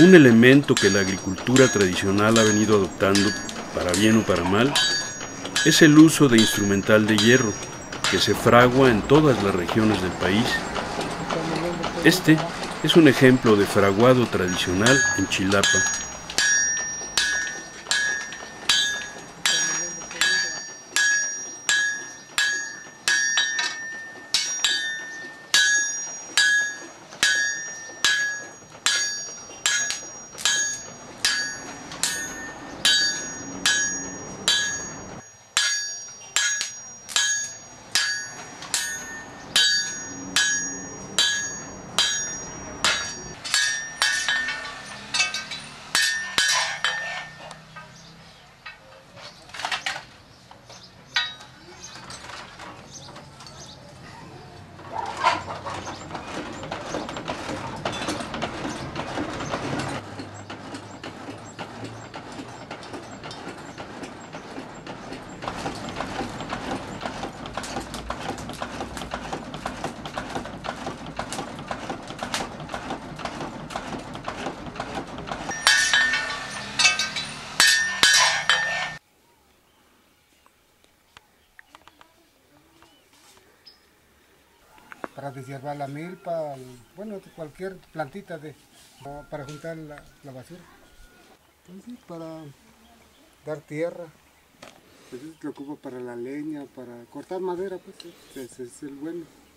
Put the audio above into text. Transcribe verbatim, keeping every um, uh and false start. Un elemento que la agricultura tradicional ha venido adoptando, para bien o para mal, es el uso de instrumental de hierro, que se fragua en todas las regiones del país. Este es un ejemplo de fraguado tradicional en Chilapa. Para deshiervar la milpa, bueno, cualquier plantita de, para juntar la, la basura. Entonces, para dar tierra, pues es lo que ocupo para la leña, para cortar madera, pues ese es el bueno.